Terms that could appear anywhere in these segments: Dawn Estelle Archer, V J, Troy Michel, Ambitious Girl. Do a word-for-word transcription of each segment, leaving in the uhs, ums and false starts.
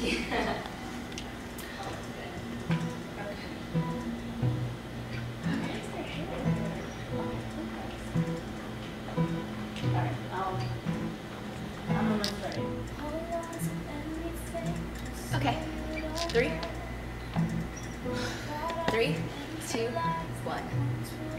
Yeah. Okay, three, three, two, one.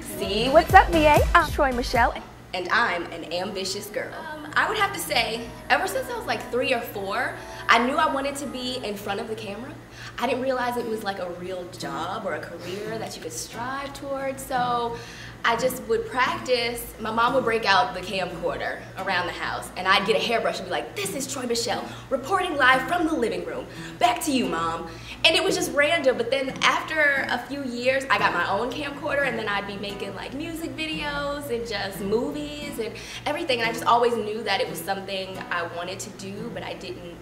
See what's up, V A? I'm Troy Michel, and I'm an ambitious girl. Um, I would have to say, ever since I was like three or four, I knew I wanted to be in front of the camera. I didn't realize it was like a real job or a career that you could strive towards, so I just would practice. My mom would break out the camcorder around the house, and I'd get a hairbrush and be like, "This is Troy Michel, reporting live from the living room. Back to you, Mom." And it was just random, but then after a few years, I got my own camcorder, and then I'd be making like music videos and just movies and everything, and I just always knew that it was something I wanted to do, but I didn't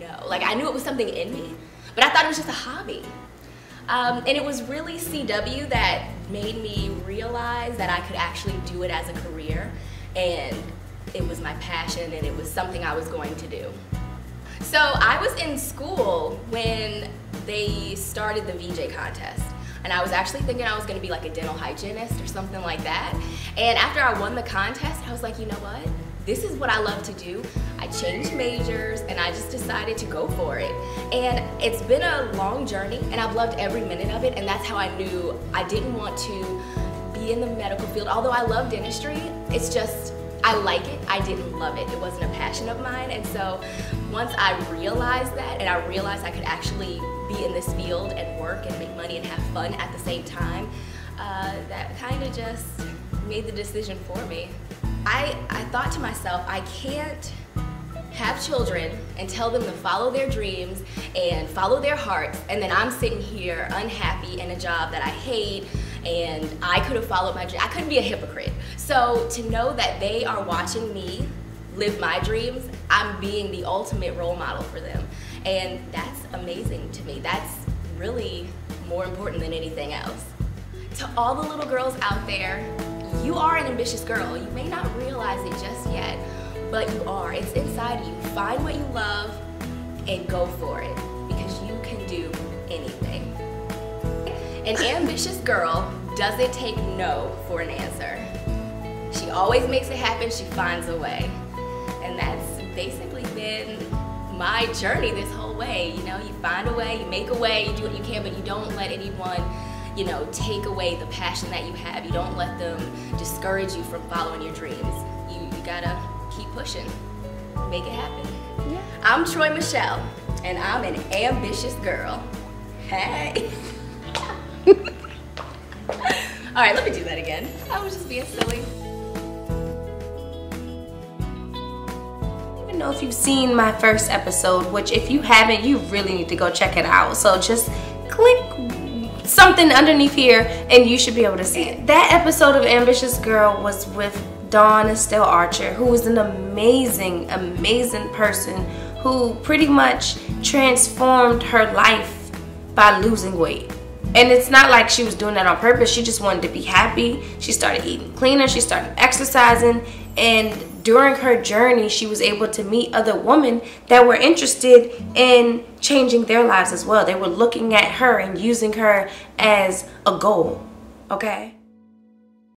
know. Like, I knew it was something in me, but I thought it was just a hobby. Um, and it was really C W that made me realize that I could actually do it as a career, and it was my passion and it was something I was going to do. So I was in school when they started the V J contest, and I was actually thinking I was going to be like a dental hygienist or something like that. And after I won the contest, I was like, you know what? This is what I love to do. I changed majors and I just decided to go for it. And it's been a long journey, and I've loved every minute of it, and that's how I knew I didn't want to be in the medical field. Although I love dentistry, it's just, I like it, I didn't love it. It wasn't a passion of mine, and so once I realized that, and I realized I could actually be in this field and work and make money and have fun at the same time, uh, that kind of just made the decision for me. I, I thought to myself, I can't have children and tell them to follow their dreams and follow their hearts, and then I'm sitting here unhappy in a job that I hate, and I could have followed my dream. I couldn't be a hypocrite. So to know that they are watching me live my dreams, I'm being the ultimate role model for them. And that's amazing to me. That's really more important than anything else. To all the little girls out there, you are an ambitious girl. You may not realize it just yet, but you are. It's inside you. Find what you love and go for it, because you can do anything. An ambitious girl doesn't take no for an answer. She always makes it happen. She finds a way. And that's basically been my journey this whole way. You know, you find a way, you make a way, you do what you can, but you don't let anyone, you know, take away the passion that you have. You don't let them discourage you from following your dreams. You, you gotta keep pushing, make it happen. Yeah. I'm Troy Michel, and I'm an ambitious girl. Hey. All right, let me do that again. I was just being silly. I don't even know if you've seen my first episode, which if you haven't, you really need to go check it out. So just click something underneath here and you should be able to see it. That episode of Ambitious Girl was with Dawn Estelle Archer, who is an amazing, amazing person who pretty much transformed her life by losing weight. And it's not like she was doing that on purpose. She just wanted to be happy. She started eating cleaner, she started exercising, and during her journey she was able to meet other women that were interested in changing their lives as well. They were looking at her and using her as a goal, okay?